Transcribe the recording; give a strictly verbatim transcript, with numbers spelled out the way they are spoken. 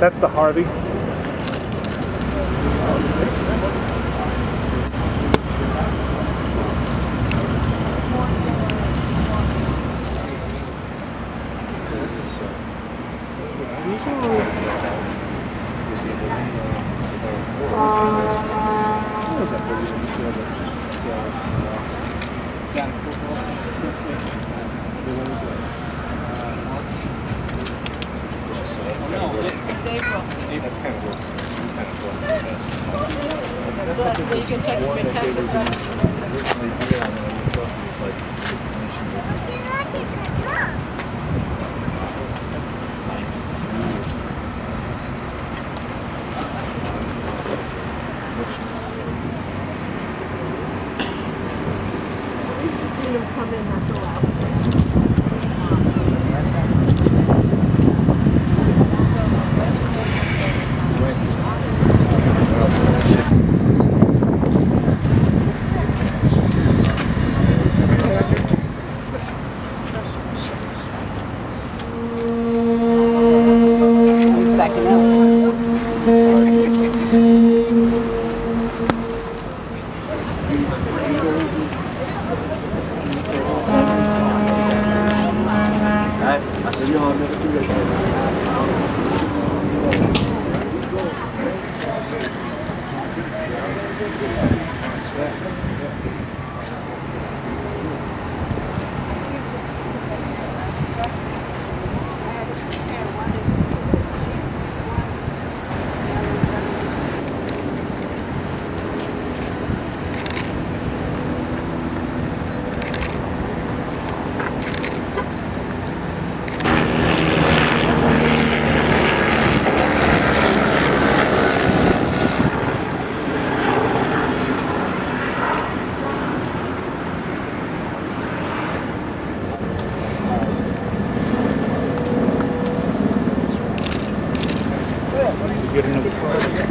That's the Harvey. get another card.